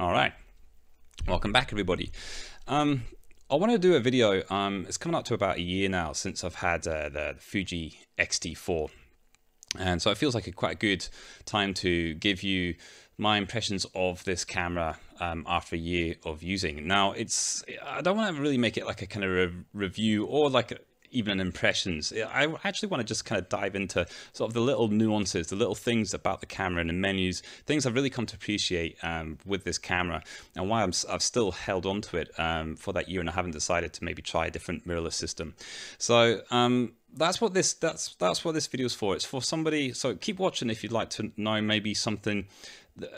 All right, welcome back everybody. I want to do a video. It's coming up to about a year now since I've had the Fuji X-T4, and so it feels like quite a good time to give you my impressions of this camera after a year of using. Now, I don't want to really make it like a kind of review or like even impressions. I actually want to just kind of dive into sort of the little nuances, the little things about the camera and the menus, things I've really come to appreciate with this camera, and why I've still held on to it for that year and I haven't decided to maybe try a different mirrorless system. So that's what this video is for. It's for somebody, so keep watching if you'd like to know maybe something,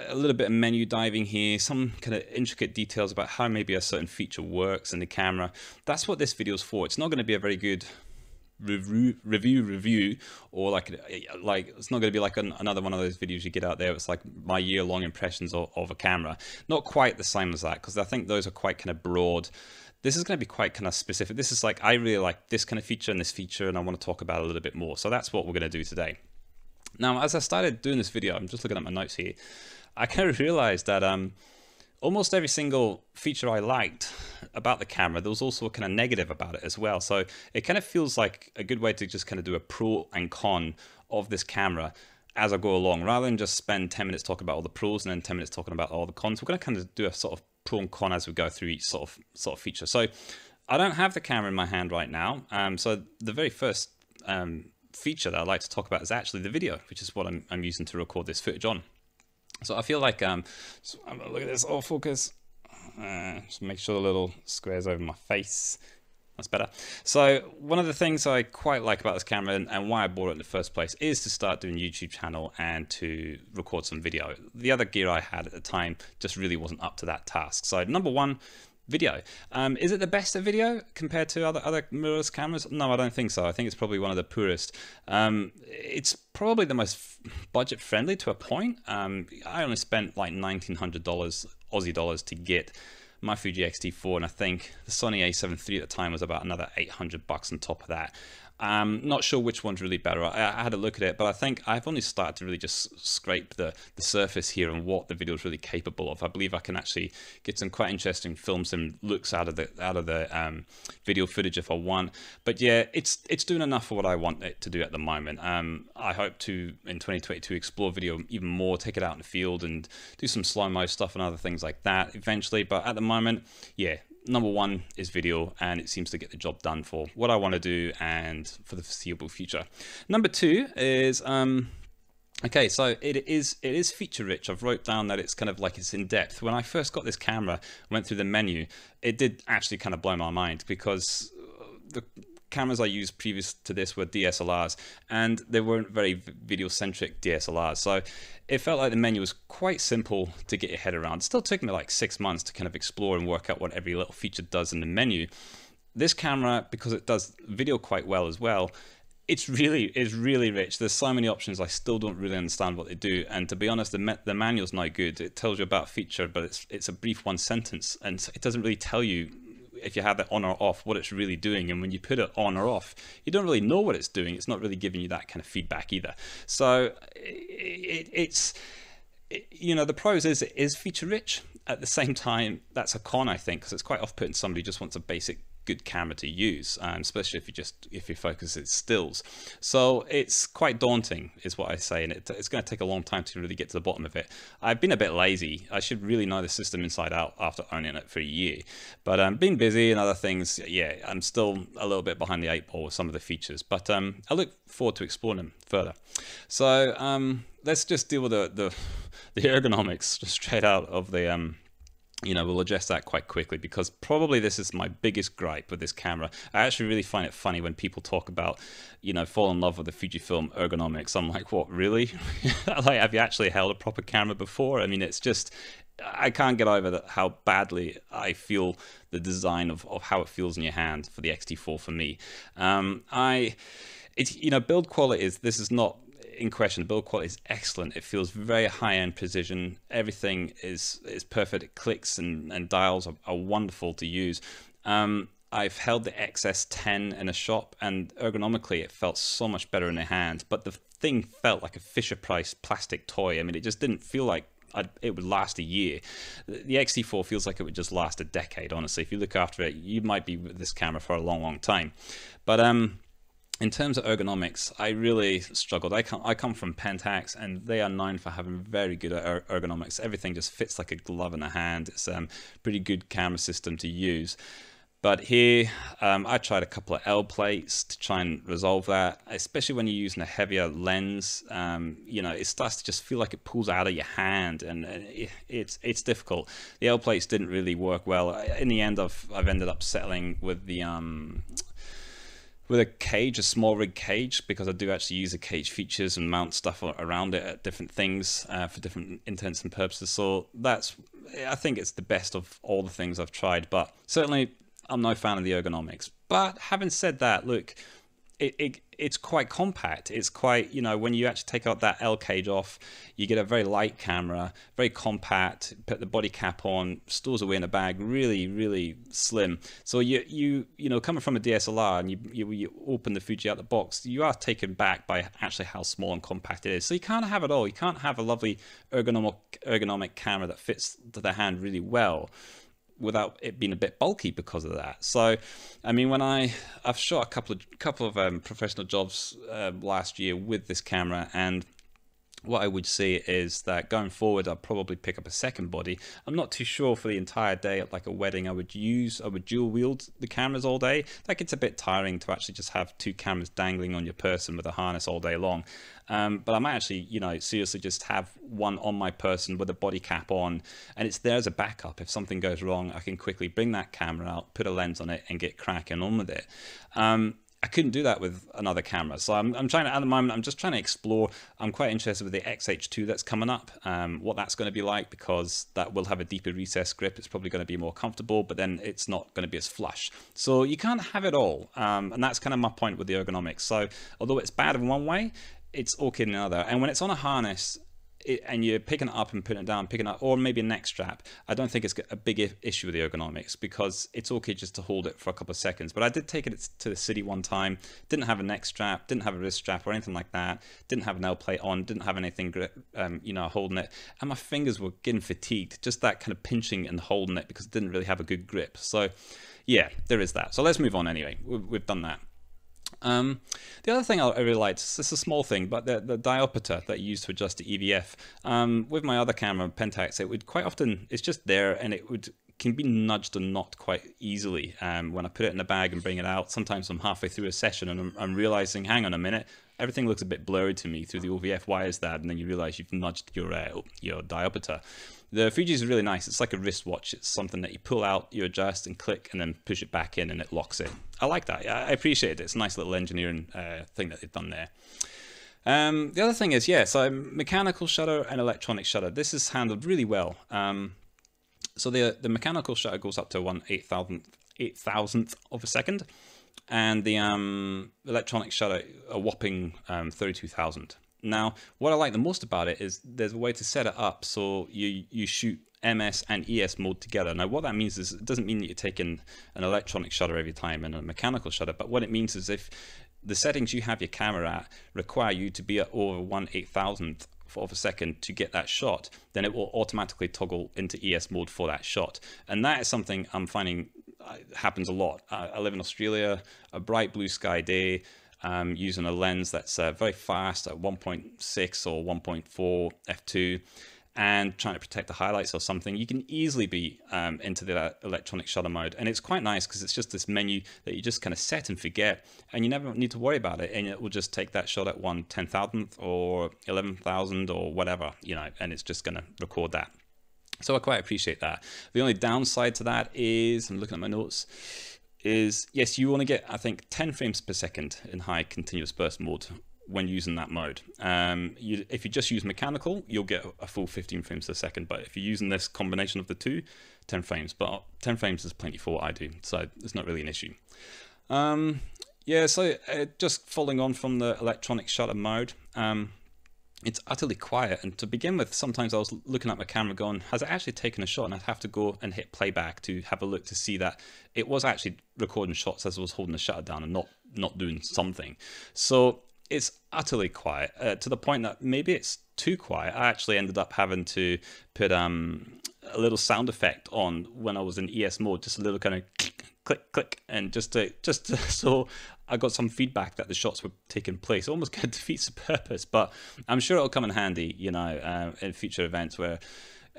a little bit of menu diving here, some kind of intricate details about how maybe a certain feature works in the camera. That's what this video is for. It's not going to be a very good review, or like it's not going to be like another one of those videos you get out there. It's like my year-long impressions of a camera. Not quite the same as that, because I think those are quite kind of broad. This is going to be quite kind of specific. This is like, I really like this kind of feature and this feature, and I want to talk about it a little bit more. So that's what we're going to do today. Now, as I started doing this video, I'm just looking at my notes here, I kind of realized that almost every single feature I liked about the camera, there was also a kind of negative about it as well. So it kind of feels like a good way to just kind of do a pro and con of this camera as I go along, rather than just spend 10 minutes talking about all the pros and then 10 minutes talking about all the cons. We're going to kind of do a sort of pro and con as we go through each sort of feature. So I don't have the camera in my hand right now. So the very first feature that I'd like to talk about is actually the video, which is what I'm using to record this footage on. So I feel like, so I'm gonna look at this, all focus, just make sure the little square's over my face. That's better. So one of the things I quite like about this camera, and why I bought it in the first place, is to start doing a YouTube channel and to record some video. The other gear I had at the time just really wasn't up to that task. So number one, video. Is it the best of video compared to other mirrorless cameras? No, I don't think so. I think it's probably one of the poorest. It's probably the most budget friendly to a point. I only spent like $1,900 Aussie dollars to get my Fuji X-T4, and I think the Sony A7 III at the time was about another $800 on top of that. Not sure which one's really better. I had a look at it, but I think I've only started to really just scrape the surface here and what the video is really capable of. I believe I can actually get some quite interesting films and looks out of the video footage if I want. But yeah, it's doing enough for what I want it to do at the moment. I hope to in 2022 explore video even more, take it out in the field and do some slow-mo stuff and other things like that eventually. But at the moment, yeah, number one is video, and it seems to get the job done for what I want to do and for the foreseeable future. Number two is, okay, so it is feature rich. I've wrote down that it's kind of like it's in depth. When I first got this camera, went through the menu, it did actually kind of blow my mind, because the cameras I used previous to this were DSLRs, and they weren't very video-centric DSLRs. So it felt like the menu was quite simple to get your head around. It still took me like 6 months to kind of explore and work out what every little feature does in the menu. This camera, because it does video quite well as well, it's really rich. There's so many options. I still don't really understand what they do. And to be honest, the manual's no good. It tells you about feature, but it's a brief one sentence, and it doesn't really tell you if you have that on or off, what it's really doing. And when you put it on or off, you don't really know what it's doing. It's not really giving you that kind of feedback either. So you know, the pros is it is feature rich. At the same time, that's a con, I think, because it's quite off-putting. Somebody just wants a basic good camera to use, especially if your focus is stills. So it's quite daunting is what I say, and it's going to take a long time to really get to the bottom of it. I've been a bit lazy. I should really know the system inside out after owning it for a year, but being busy and other things, yeah, I'm still a little bit behind the 8 ball with some of the features, but I look forward to exploring them further. So let's just deal with the ergonomics just straight out of the you know, we'll address that quite quickly, because probably this is my biggest gripe with this camera. I actually really find it funny when people talk about, you know, fall in love with the Fujifilm ergonomics. I'm like, what, really? Like, have you actually held a proper camera before? I mean, it's just, I can't get over how badly I feel the design of how it feels in your hand for the X-T4 for me. It's, you know, build quality is, this is not in question. The build quality is excellent. It feels very high-end precision. Everything is perfect. It clicks and dials are wonderful to use. I've held the XS10 in a shop, and ergonomically it felt so much better in the hand, but the thing felt like a Fisher Price plastic toy. I mean, it just didn't feel like it would last a year. The X-T4 feels like it would just last a decade, honestly. If you look after it, you might be with this camera for a long, long time. But in terms of ergonomics, I really struggled. I come from Pentax, and they are known for having very good ergonomics. Everything just fits like a glove in a hand. It's a pretty good camera system to use. But here, I tried a couple of L plates to try and resolve that, especially when you're using a heavier lens. You know, it starts to just feel like it pulls out of your hand, and it's difficult. The L plates didn't really work well. In the end, I've ended up settling with the with a cage, a small rig cage, because I do actually use the cage features and mount stuff around it at different things for different intents and purposes. So that's, I think it's the best of all the things I've tried, but certainly I'm no fan of the ergonomics. But having said that, look, it's quite compact. It's quite, you know, when you actually take out that L cage off, you get a very light camera, very compact. Put the body cap on, stores away in a bag, really, really slim. So you know, coming from a DSLR and you open the Fuji out the box, you are taken back by actually how small and compact it is. So you can't have it all. You can't have a lovely ergonomic camera that fits to the hand really well without it being a bit bulky because of that. So, I mean, when I've shot a couple of professional jobs last year with this camera, and what I would see is that going forward, I'll probably pick up a second body. I'm not too sure for the entire day at like a wedding. I would dual wield the cameras all day. That gets a bit tiring to actually just have two cameras dangling on your person with a harness all day long. But I might actually, you know, seriously just have one on my person with a body cap on, and it's there as a backup. If something goes wrong, I can quickly bring that camera out, put a lens on it, and get cracking on with it. I couldn't do that with another camera. So I'm trying to, at the moment, I'm just trying to explore. I'm quite interested with the X-H2 that's coming up, what that's going to be like, because that will have a deeper recess grip. It's probably going to be more comfortable, but then it's not going to be as flush. So you can't have it all. And that's kind of my point with the ergonomics. So although it's bad in one way, it's okay in another. And when it's on a harness, and you're picking it up and putting it down, picking it up, or maybe a neck strap, I don't think it's a big issue with the ergonomics, because it's okay just to hold it for a couple of seconds. But I did take it to the city one time, didn't have a neck strap, didn't have a wrist strap or anything like that, didn't have an L plate on, didn't have anything, you know, holding it, and my fingers were getting fatigued, just that kind of pinching and holding it, because it didn't really have a good grip. So yeah, there is that. So let's move on anyway, we've done that. The other thing I really liked, it's a small thing, but the diopter that you use to adjust the EVF, with my other camera, Pentax, it would quite often, it's just there, and it would can be nudged and knocked quite easily. When I put it in a bag and bring it out, sometimes I'm halfway through a session and I'm realizing, hang on a minute, everything looks a bit blurry to me through the OVF, why is that? And then you realize you've nudged your diopter. The Fuji is really nice. It's like a wristwatch. It's something that you pull out, you adjust and click, and then push it back in and it locks in. I like that. I appreciate it. It's a nice little engineering thing that they've done there. The other thing is, yeah, so mechanical shutter and electronic shutter. This is handled really well. So the mechanical shutter goes up to 1/8000th of a second, and the electronic shutter, a whopping 32,000. Now, what I like the most about it is there's a way to set it up so you shoot MS and ES mode together. Now, what that means is it doesn't mean that you're taking an electronic shutter every time and a mechanical shutter, but what it means is if the settings you have your camera at require you to be at over 1/8000th of a second to get that shot, then it will automatically toggle into ES mode for that shot. And that is something I'm finding happens a lot. I live in Australia, a bright blue sky day, using a lens that's very fast at 1.6 or 1.4 f2 and trying to protect the highlights or something, you can easily be into the electronic shutter mode. And it's quite nice because it's just this menu that you just kind of set and forget, and you never need to worry about it, and it will just take that shot at 1/10,000th or 11,000 or whatever, you know, and it's just going to record that. So I quite appreciate that. The only downside to that is, I'm looking at my notes, is yes, you want to get, I think, 10 frames per second in high continuous burst mode when using that mode. If you just use mechanical, you'll get a full 15 frames per second, but if you're using this combination of the two, 10 frames, but 10 frames is plenty for what I do, so it's not really an issue. Yeah, so just following on from the electronic shutter mode, it's utterly quiet. And to begin with, sometimes I was looking at my camera going, has it actually taken a shot? And I'd have to go and hit playback to have a look to see that it was actually recording shots as I was holding the shutter down and not doing something. So it's utterly quiet, to the point that maybe it's too quiet. I actually ended up having to put a little sound effect on when I was in ES mode, just a little kind of click, click, and just to, so I got some feedback that the shots were taking place. Almost kind of defeats the purpose, but I'm sure it'll come in handy, you know, in future events where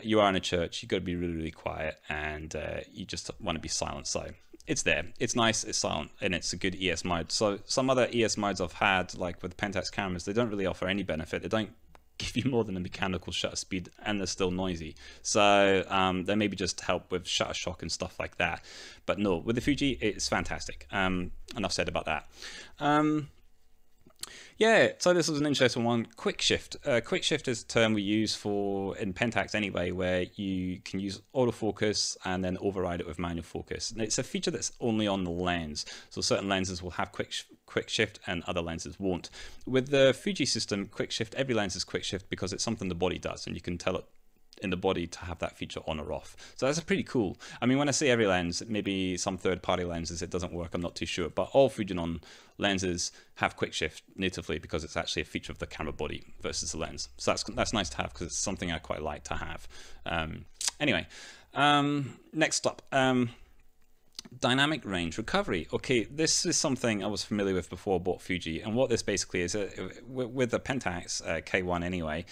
you are in a church, you've got to be really, really quiet, and you just want to be silent. So it's there, it's nice, it's silent, and it's a good ES mode. So some other ES modes I've had, like with Pentax cameras, they don't really offer any benefit. They don't give you more than a mechanical shutter speed, and they're still noisy. So they maybe just help with shutter shock and stuff like that. But no, with the Fuji, it's fantastic. Enough said about that. Yeah, so this was an interesting one. Quick shift. Quick shift is a term we use for, in Pentax anyway, where you can use autofocus and then override it with manual focus. And it's a feature that's only on the lens. So certain lenses will have quick shift and other lenses won't. With the Fuji system, quick shift, every lens is quick shift because it's something the body does, and you can tell it in the body to have that feature on or off. So that's pretty cool. I mean, when I say every lens, maybe some third-party lenses it doesn't work, I'm not too sure, but all Fujinon lenses have quick shift natively because it's actually a feature of the camera body versus the lens. So that's nice to have because it's something I quite like to have. Anyway, next up, dynamic range recovery. Okay, this is something I was familiar with before I bought Fuji, and what this basically is, with the Pentax K1 anyway,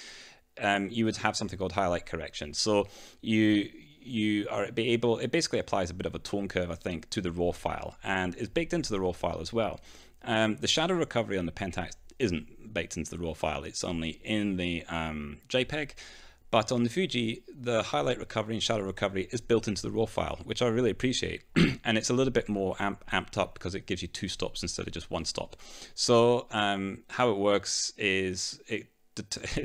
you would have something called highlight correction. So you are able, it basically applies a bit of a tone curve, I think, to the raw file, and it's baked into the raw file as well. The shadow recovery on the Pentax isn't baked into the raw file, it's only in the JPEG. But on the Fuji, the highlight recovery and shadow recovery is built into the raw file, which I really appreciate. And it's a little bit more amped up because it gives you two stops instead of just one stop. So how it works is it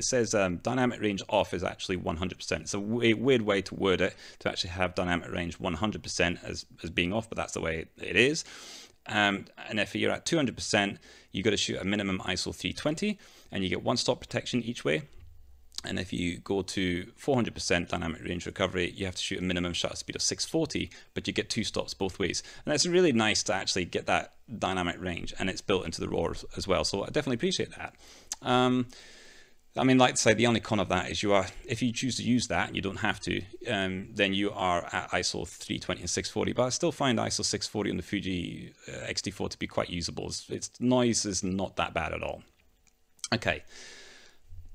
says dynamic range off is actually 100%. It's a weird way to word it, to actually have dynamic range 100% as being off, but that's the way it is. And if you're at 200%, you got to shoot a minimum ISO 320, and you get one stop protection each way. And if you go to 400% dynamic range recovery, you have to shoot a minimum shutter speed of 640, but you get two stops both ways. And that's really nice to actually get that dynamic range, and it's built into the RAW as well. So I definitely appreciate that. I mean, like I say, the only con of that is you are, if you choose to use that, and you don't have to, then you are at ISO 320 and 640, but I still find ISO 640 on the Fuji X-T4 to be quite usable. Its noise is not that bad at all. Okay,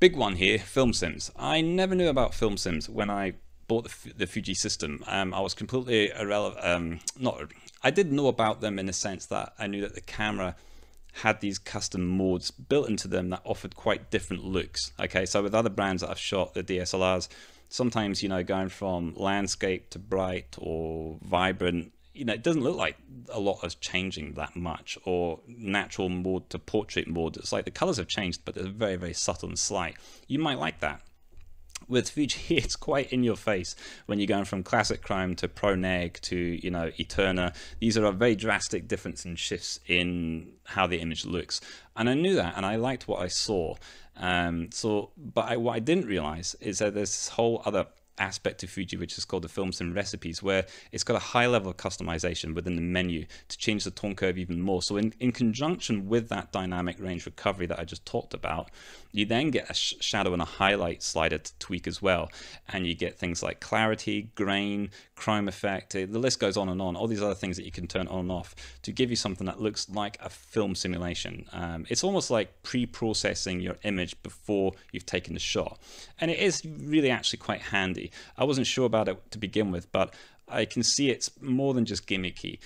big one here, film sims. I never knew about film sims when I bought the Fuji system. I was completely irrelevant, I did know about them in the sense that I knew that the camera had these custom modes built into them that offered quite different looks. Okay, so with other brands that I've shot, the DSLRs, sometimes, you know, going from landscape to bright or vibrant, you know, it doesn't look like a lot is changing that much, or natural mode to portrait mode. It's like the colors have changed, but they're very, very subtle and slight. You might like that. With Fuji, it's quite in your face when you're going from classic crime to pro neg to, you know, Eterna. These are a very drastic difference in shifts in how the image looks. And I knew that, and I liked what I saw. But what I didn't realize is that there's this whole other aspect of Fuji, which is called the film sim recipes, where it's got a high level of customization within the menu to change the tone curve even more. So in conjunction with that dynamic range recovery that I just talked about, you then get a shadow and a highlight slider to tweak as well, and you get things like clarity, grain, chrome effect, the list goes on and on, all these other things that you can turn on and off to give you something that looks like a film simulation. It's almost like pre-processing your image before you've taken the shot, and it is really actually quite handy. I wasn't sure about it to begin with, but I can see it's more than just gimmicky.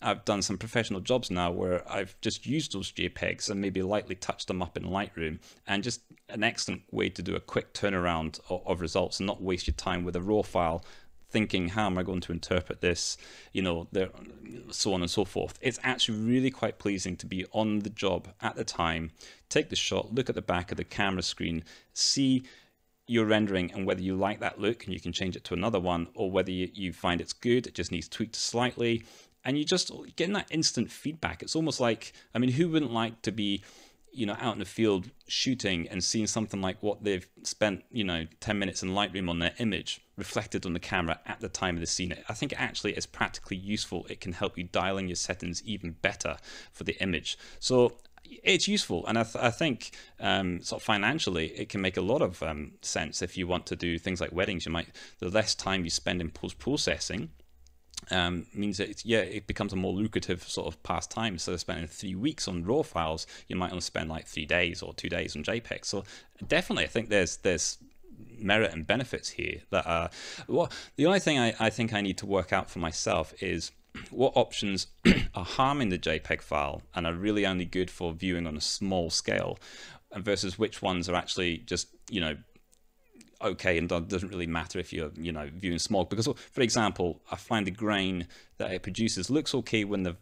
I've done some professional jobs now where I've just used those JPEGs and maybe lightly touched them up in Lightroom, and just an excellent way to do a quick turnaround of results and not waste your time with a raw file thinking, how am I going to interpret this, you know, so on and so forth. It's actually really quite pleasing to be on the job at the time, take the shot, look at the back of the camera screen, see your rendering and whether you like that look and you can change it to another one, or whether you find it's good, it just needs tweaked slightly, and you just getting that instant feedback. It's almost like, I mean, who wouldn't like to be, you know, out in the field shooting and seeing something like what they've spent, you know, 10 minutes in Lightroom on their image reflected on the camera at the time of the scene. I think actually it's practically useful. It can help you dial in your settings even better for the image. So it's useful, and I think sort of financially it can make a lot of sense. If you want to do things like weddings, you might, the less time you spend in post-processing means that it becomes a more lucrative sort of pastime. Instead of spending 3 weeks on raw files, you might only spend like 3 days or 2 days on JPEG. So definitely I think there's merit and benefits here that are, well, the only thing I think I need to work out for myself is what options are harming the JPEG file and are really only good for viewing on a small scale, and versus which ones are actually just, you know, okay, and doesn't really matter if you're, you know, viewing small. Because, for example, I find the grain that it produces looks okay when the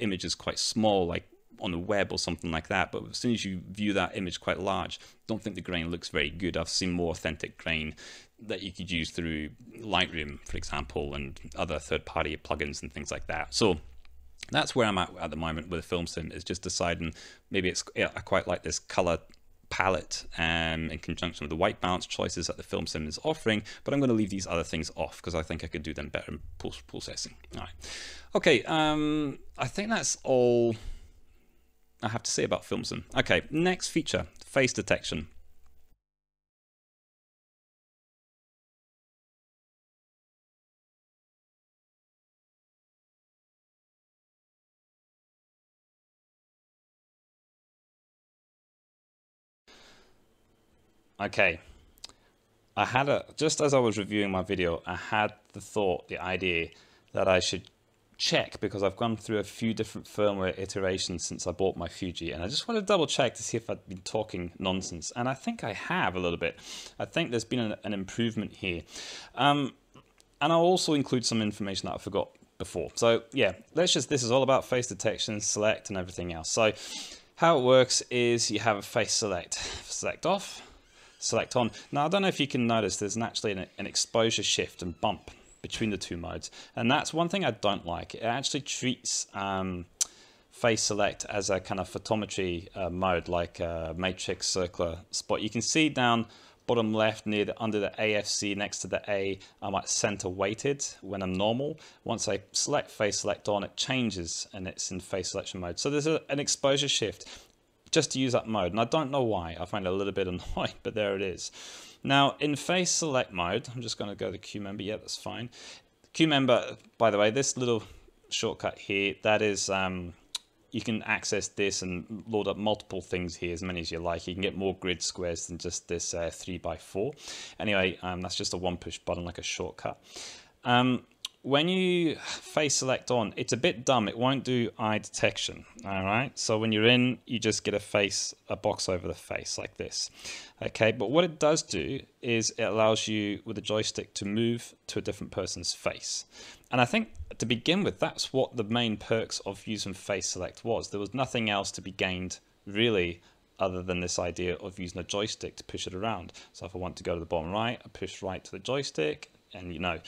image is quite small, like on the web or something like that, but as soon as you view that image quite large, don't think the grain looks very good. I've seen more authentic grain that you could use through Lightroom, for example, and other third-party plugins and things like that. So that's where I'm at the moment with the film sim, is just deciding, maybe it's, I quite like this color palette in conjunction with the white balance choices that the film sim is offering, but I'm going to leave these other things off because I think I could do them better in post-processing. All right, okay, I think that's all I have to say about film sim. Okay, next feature, face detection. Okay, I had just as I was reviewing my video, I had the thought, the idea that I should check, because I've gone through a few different firmware iterations since I bought my Fuji, and I just want to double check to see if I've been talking nonsense. And I think I have a little bit. I think there's been an improvement here. And I'll also include some information that I forgot before. So yeah, this is all about face detection, select and everything else. So how it works is you have a face select, select off, select on. Now, I don't know if you can notice, there's actually an exposure shift and bump between the two modes. And that's one thing I don't like. It actually treats face select as a kind of photometry mode, like matrix, circular, spot. You can see down bottom left near under the AFC next to the A, I'm at center weighted when I'm normal. Once I select face select on, it changes and it's in face selection mode. So there's an exposure shift just to use that mode, and I don't know why. I find it a little bit annoying, but there it is. Now, in face select mode, I'm just gonna go to Q member, yeah, that's fine. Q member, by the way, this little shortcut here, that is, you can access this and load up multiple things here, as many as you like. You can get more grid squares than just this 3x4. Anyway, that's just a one push button, like a shortcut. When you face select on, it's a bit dumb. It won't do eye detection. All right. So when you're in, you just get a box over the face like this. Okay. But what it does do is it allows you with a joystick to move to a different person's face. And I think to begin with, that's what the main perks of using face select was. There was nothing else to be gained really, other than this idea of using a joystick to push it around. So if I want to go to the bottom right, I push right to the joystick, and you know,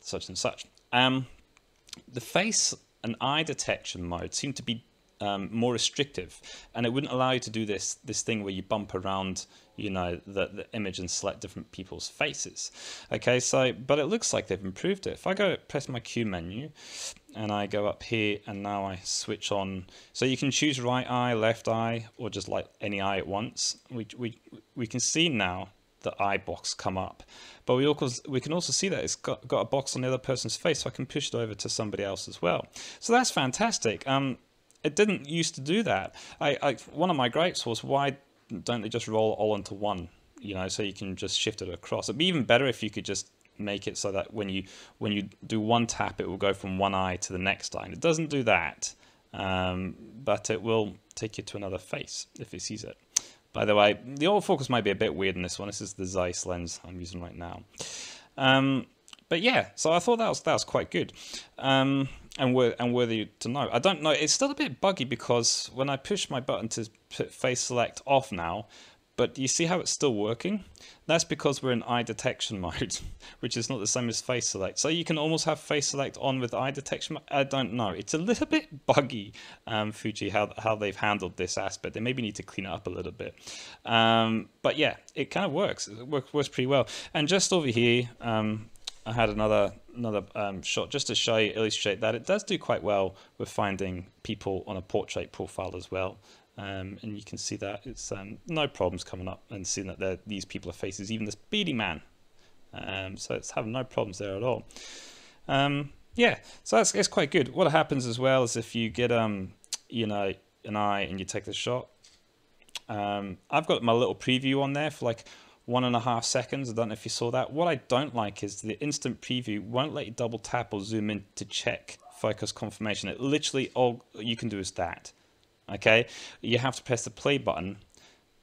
such and such. The face and eye detection mode seemed to be more restrictive, and it wouldn't allow you to do this thing where you bump around, you know, the image and select different people's faces. Okay, so but it looks like they've improved it. If I go press my Q menu and I go up here, and now I switch on, so you can choose right eye, left eye, or just like any eye at once. We can see now the eye box come up, but we can also see that it's got a box on the other person's face, so I can push it over to somebody else as well. So that's fantastic. It didn't used to do that. One of my gripes was, why don't they just roll it all into one, you know, so you can just shift it across. It'd be even better if you could just make it so that when you do one tap, it will go from one eye to the next eye, and it doesn't do that, but it will take you to another face if it sees it. By the way, the autofocus might be a bit weird in this one. This is the Zeiss lens I'm using right now. But yeah, so I thought that was quite good and worthy to know. I don't know, it's still a bit buggy because when I push my button to put face select off now, but you see how it's still working? That's because we're in eye detection mode, which is not the same as face select. So you can almost have face select on with eye detection. I don't know. It's a little bit buggy, Fuji, how they've handled this aspect. They maybe need to clean it up a little bit. But yeah, it kind of works. It works pretty well. And just over here, I had another shot just to show you, illustrate that it does do quite well with finding people on a portrait profile as well. and you can see that it's no problems coming up and seeing that these people are faces, even this beady man. So it's having no problems there at all. Yeah, so that's quite good. What happens as well is if you get you know, an eye and you take the shot, I've got my little preview on there for like 1.5 seconds. I don't know if you saw that. What I don't like is the instant preview won't let you double tap or zoom in to check focus confirmation. It literally, all you can do is that. Okay, you have to press the play button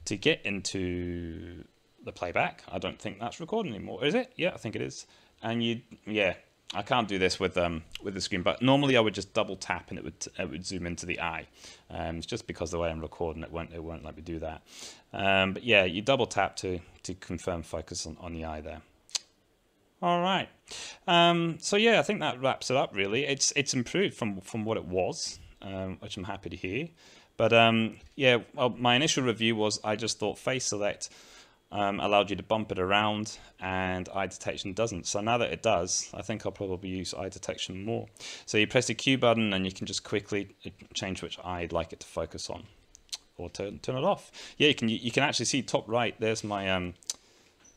to get into the playback. I don't think that's recording anymore, is it? Yeah, I think it is. And you, yeah, I can't do this with the screen, but normally I would just double tap and it would zoom into the eye. It's just because the way I'm recording, it won't let me do that. But yeah, you double tap to confirm focus on the eye there. All right. So yeah, I think that wraps it up really. It's improved from what it was, which I'm happy to hear. But yeah, well, my initial review was I just thought face select allowed you to bump it around and eye detection doesn't. So now that it does, I think I'll probably use eye detection more. So you press the Q button and you can just quickly change which eye you'd like it to focus on or turn it off. Yeah, you can actually see top right, there's my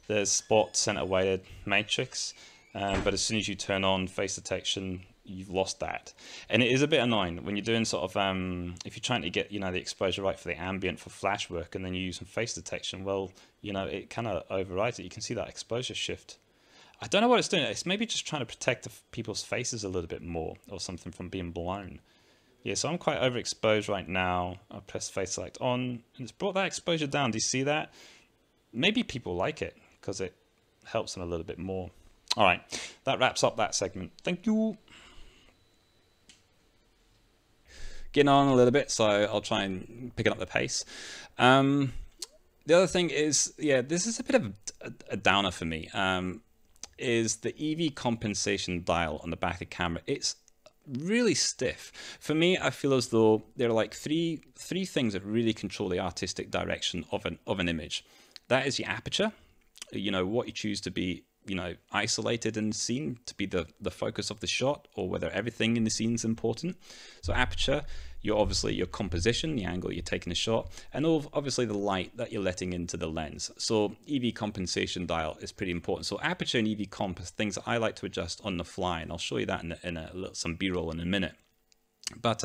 there's spot, center weighted matrix, but as soon as you turn on face detection, you've lost that. And it is a bit annoying when you're doing sort of if you're trying to get, you know, the exposure right for the ambient for flash work and then you use some face detection, well, you know, it kind of overrides it. You can see that exposure shift. I don't know what it's doing. It's maybe just trying to protect the people's faces a little bit more or something from being blown. Yeah, so I'm quite overexposed right now. I press face select on and it's brought that exposure down. Do you see that? Maybe people like it because it helps them a little bit more. All right, that wraps up that segment. Thank you. Getting on a little bit, so I'll try and pick up the pace. The other thing is, yeah, this is a bit of a downer for me, is the EV compensation dial on the back of the camera. It's really stiff. For me, I feel as though there are like three things that really control the artistic direction of an image. That is your aperture, you know, what you choose to be, you know, isolated and seen to be the focus of the shot, or whether everything in the scene is important. So aperture, you're obviously your composition, the angle you're taking the shot, and obviously the light that you're letting into the lens. So EV compensation dial is pretty important. So aperture and EV comp are things that I like to adjust on the fly, and I'll show you that in some B-roll in a minute. But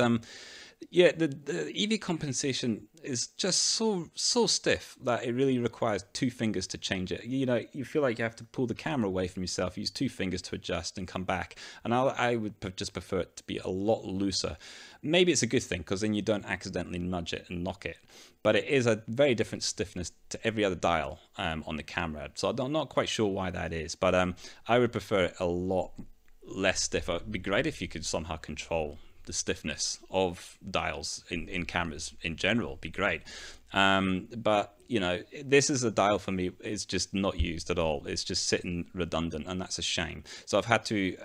yeah, the EV compensation is just so stiff that it really requires two fingers to change it. You know, you feel like you have to pull the camera away from yourself, use two fingers to adjust and come back. And I would just prefer it to be a lot looser. Maybe it's a good thing because then you don't accidentally nudge it and knock it. But it is a very different stiffness to every other dial on the camera. So I'm not quite sure why that is, but I would prefer it a lot less stiff. It would be great if you could somehow control the stiffness of dials in cameras in general. Be great. But you know, this is a dial for me, it's just not used at all. It's just sitting redundant, and that's a shame. So I've had to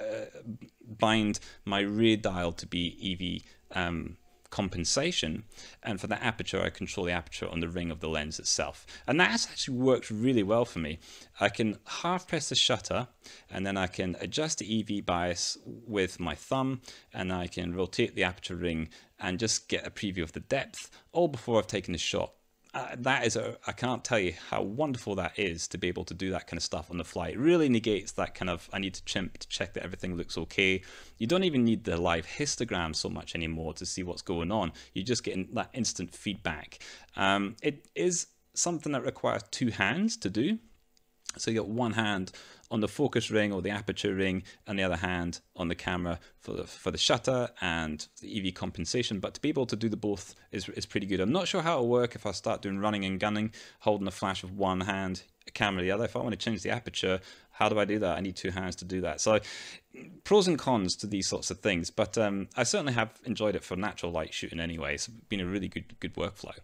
bind my rear dial to be EV compensation, and for the aperture I control the aperture on the ring of the lens itself, and that has actually worked really well for me. I can half press the shutter and then I can adjust the EV bias with my thumb, and I can rotate the aperture ring and just get a preview of the depth all before I've taken the shot. That is I can't tell you how wonderful that is to be able to do that kind of stuff on the fly. It really negates that kind of, I need to chimp to check that everything looks okay. You don't even need the live histogram so much anymore to see what's going on. You're just getting that instant feedback. It is something that requires two hands to do. So you got one hand on the focus ring or the aperture ring, and the other hand on the camera for the shutter and the EV compensation. But to be able to do the both is pretty good. I'm not sure how it'll work if I start doing running and gunning, holding the flash with one hand, a camera the other. If I want to change the aperture, how do I do that? I need two hands to do that. So pros and cons to these sorts of things, but I certainly have enjoyed it for natural light shooting anyway. It's been a really good workflow.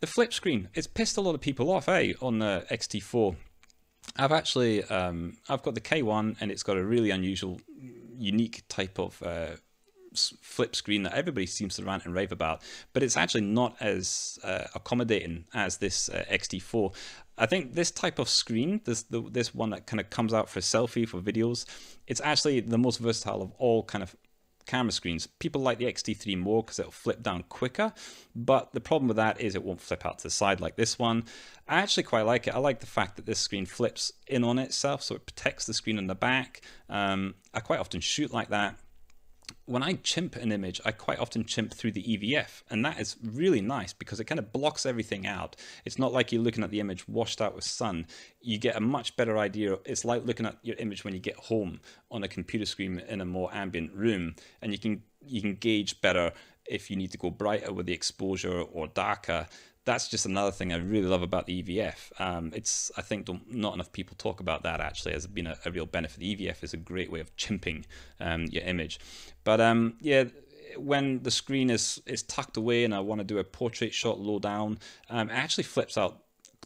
The flip screen, it's pissed a lot of people off, eh, on the X-T4. I've actually, I've got the K-1, and it's got a really unusual, unique type of flip screen that everybody seems to rant and rave about, but it's actually not as accommodating as this X-T4. I think this type of screen, this one that kind of comes out for selfie, for videos, it's actually the most versatile of all kind of camera screens. People like the X-T3 more because it'll flip down quicker, but the problem with that is it won't flip out to the side like this one. I actually quite like it. I like the fact that this screen flips in on itself, so it protects the screen in the back. I quite often shoot like that. When I chimp an image, I quite often chimp through the EVF, and that is really nice because it kind of blocks everything out. It's not like you're looking at the image washed out with sun. You get a much better idea. It's like looking at your image when you get home on a computer screen in a more ambient room, and you can gauge better if you need to go brighter with the exposure or darker. That's just another thing I really love about the EVF. I think not enough people talk about that actually as being a real benefit. The EVF is a great way of chimping your image. But yeah, when the screen is tucked away and I want to do a portrait shot low down, it actually flips out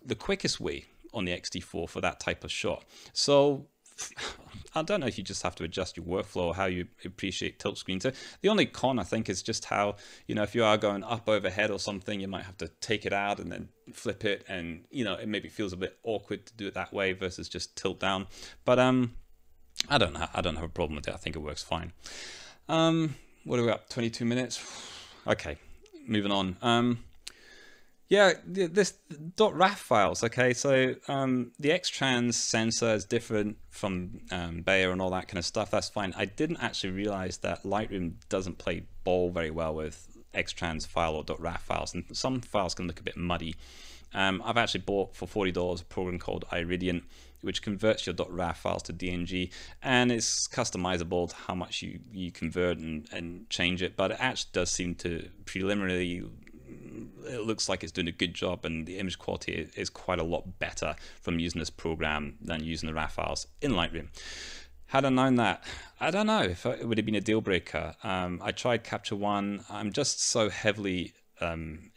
the quickest way on the X-T4 for that type of shot. So I don't know if you just have to adjust your workflow or how you appreciate tilt screens. The only con I think is just how, you know, if you are going up overhead or something, you might have to take it out and then flip it, and you know, it maybe feels a bit awkward to do it that way versus just tilt down. But I don't have a problem with it. I think it works fine. What are we up? 22 minutes. Okay, moving on. Yeah, this .raf files, okay, so the X-Trans sensor is different from Bayer and all that kind of stuff. That's fine. I didn't actually realize that Lightroom doesn't play ball very well with X-Trans file or .raf files, and some files can look a bit muddy. I've actually bought for $40 a program called Iridient, which converts your .raf files to DNG, and it's customizable to how much you convert and change it, but it actually does seem to preliminarily... It looks like it's doing a good job, and the image quality is quite a lot better from using this program than using the RAF files in Lightroom. Had I known that, I don't know if it would have been a deal breaker. I tried Capture One. I'm just so heavily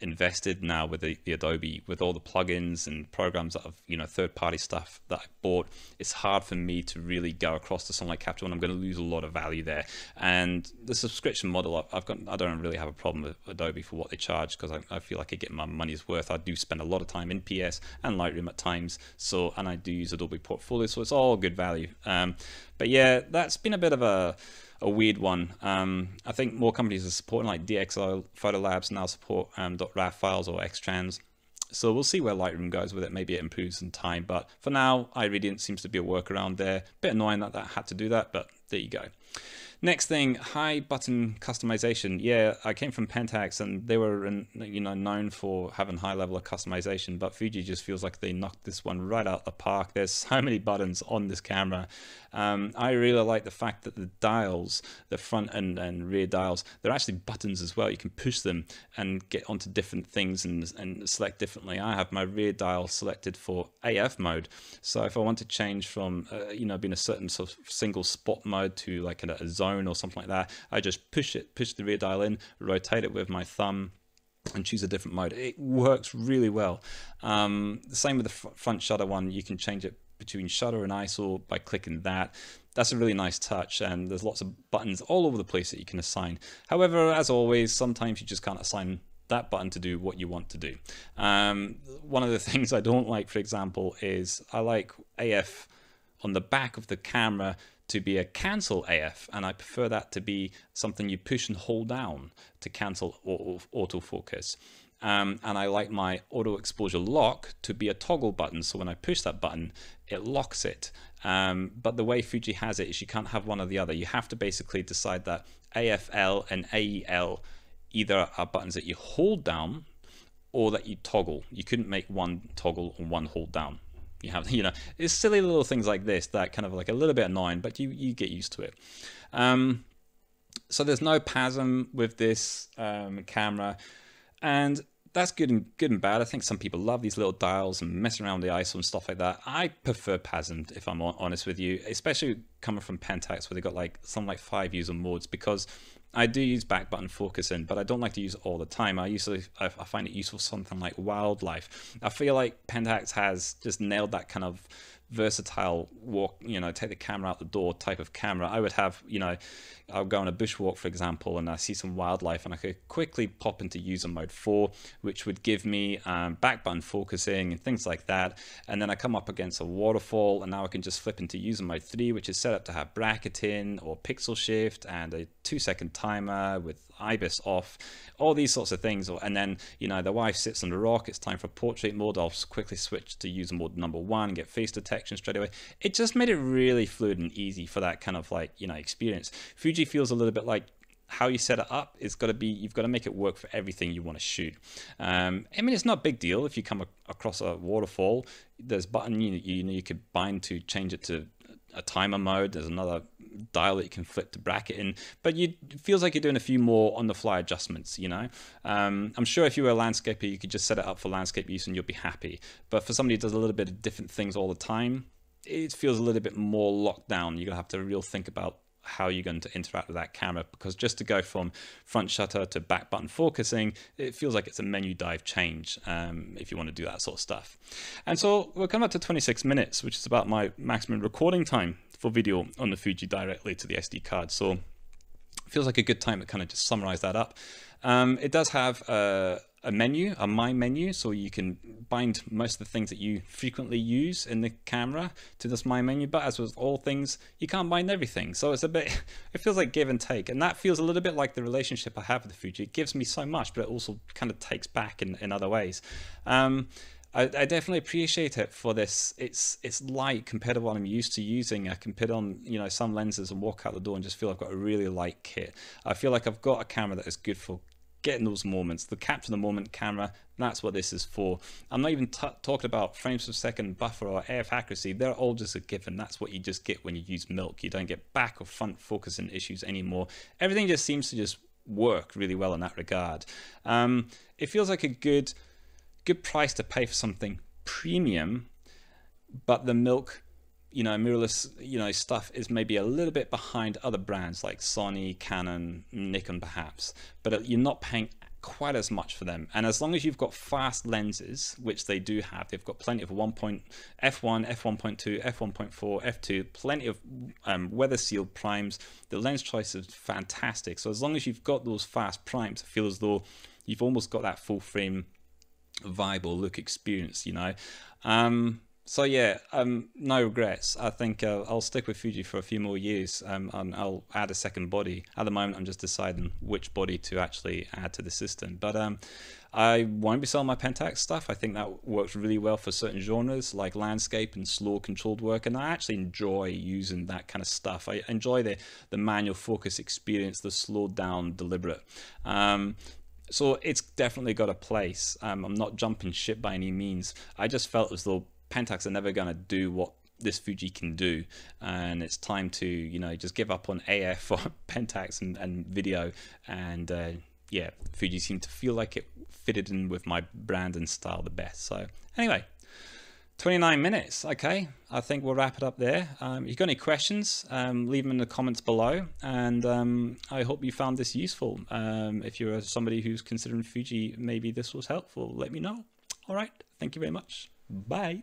invested now with the Adobe, with all the plugins and programs that have, you know, third-party stuff that I bought. It's hard for me to really go across to something like Capture One. I'm going to lose a lot of value there. And the subscription model, I don't really have a problem with Adobe for what they charge, because I feel like I get my money's worth. I do spend a lot of time in PS and Lightroom at times, so, and I do use Adobe Portfolio, so it's all good value. But yeah, that's been a bit of a weird one. I think more companies are supporting, like DxO, PhotoLabs now support .raf files or X-Trans. So we'll see where Lightroom goes with it. Maybe it improves in time, but for now, Iridient seems to be a workaround there. Bit annoying that had to do that, but there you go. Next thing, hide button customization. Yeah, I came from Pentax, and they were, you know, known for having high level of customization, but Fuji just feels like they knocked this one right out the park. There's so many buttons on this camera. I really like the fact that the dials, the front and rear dials, they're actually buttons as well. You can push them and get onto different things and select differently. I have my rear dial selected for AF mode, so if I want to change from you know, being a certain sort of single spot mode to like a zone or something like that, I just push the rear dial in, rotate it with my thumb, and choose a different mode. It works really well. The same with the front shutter one. You can change it between shutter and ISO by clicking that. That's a really nice touch, and there's lots of buttons all over the place that you can assign. However, as always, sometimes you just can't assign that button to do what you want to do. One of the things I don't like, for example, is I like AF on the back of the camera to be a cancel AF, and I prefer that to be something you push and hold down to cancel or autofocus. And I like my auto exposure lock to be a toggle button, so when I push that button, it locks it. But the way Fuji has it is you can't have one or the other. You have to basically decide that AFL and AEL either are buttons that you hold down or that you toggle. You couldn't make one toggle and one hold down. You have, you know, it's silly little things like this that kind of like a little bit annoying, but you get used to it. So there's no PASM with this camera, and that's good and bad. I think some people love these little dials and messing around with the ISO and stuff like that. I prefer PASM, if I'm honest with you, especially coming from Pentax, where they got like some like 5 user modes, because I do use back button focusing, but I don't like to use it all the time. I find it useful for something like wildlife. I feel like Pentax has just nailed that kind of versatile walk, you know, take the camera out the door type of camera. I would have, you know, I'll go on a bushwalk, for example, and I see some wildlife, and I could quickly pop into user mode 4, which would give me back button focusing and things like that. And then I come up against a waterfall, and now I can just flip into user mode 3, which is set up to have bracketing or pixel shift and a 2-second timer with IBIS off, all these sorts of things. And then, you know, the wife sits on the rock, it's time for portrait mode, I'll quickly switch to user mode number 1, get face detection straight away. It just made it really fluid and easy for that kind of, like, you know, experience. Fuji feels a little bit like how you set it up, it's got to be, you've got to make it work for everything you want to shoot. I mean, it's not a big deal if you come across a waterfall. There's a button you could bind to change it to a timer mode. There's another dial that you can flip to bracket in, but it feels like you're doing a few more on the fly adjustments, you know. I'm sure if you were a landscaper, you could just set it up for landscape use and you'll be happy. But for somebody who does a little bit of different things all the time, it feels a little bit more locked down. You're gonna have to really think about how you're going to interact with that camera, because just to go from front shutter to back button focusing, it feels like it's a menu dive change if you want to do that sort of stuff. And so we're coming up to 26 minutes, which is about my maximum recording time for video on the Fuji directly to the SD card. So it feels like a good time to kind of just summarize that up. It does have a menu, a My menu, so you can bind most of the things that you frequently use in the camera to this My menu, but as with all things, you can't bind everything. So it's a bit, it feels like give and take, and that feels a little bit like the relationship I have with the Fuji. It gives me so much, but it also kind of takes back in other ways. I definitely appreciate it for this. It's light compared to what I'm used to using. I can put on, you know, some lenses and walk out the door and just feel I've got a really light kit. I feel like I've got a camera that is good for getting those moments, the capture the moment camera. That's what this is for. I'm not even talking about frames per second, buffer, or AF accuracy. They're all just a given. That's what you just get when you use milk. You don't get back or front focusing issues anymore. Everything just seems to just work really well in that regard. It feels like a good price to pay for something premium, but the milk, you know, mirrorless, you know, stuff is maybe a little bit behind other brands like Sony, Canon, Nikon perhaps, but you're not paying quite as much for them. And as long as you've got fast lenses, which they do have, they've got plenty of f1, f1.2, f1.4, f2, plenty of weather sealed primes. The lens choice is fantastic. So as long as you've got those fast primes, it feels as though you've almost got that full frame viable look experience, you know. So yeah, no regrets. I think I'll stick with Fuji for a few more years, and I'll add a second body. At the moment, I'm just deciding which body to actually add to the system. But I won't be selling my Pentax stuff. I think that works really well for certain genres like landscape and slow controlled work. And I actually enjoy using that kind of stuff. I enjoy the manual focus experience, the slowed down, deliberate. So it's definitely got a place. I'm not jumping ship by any means. I just felt as though Pentax are never going to do what this Fuji can do, and it's time to, you know, just give up on AF or Pentax and video. And yeah, Fuji seemed to feel like it fitted in with my brand and style the best. So anyway, 29 minutes. Okay, I think we'll wrap it up there. If you've got any questions, leave them in the comments below. And I hope you found this useful. If you're somebody who's considering Fuji, maybe this was helpful. Let me know. All right. Thank you very much. Bye.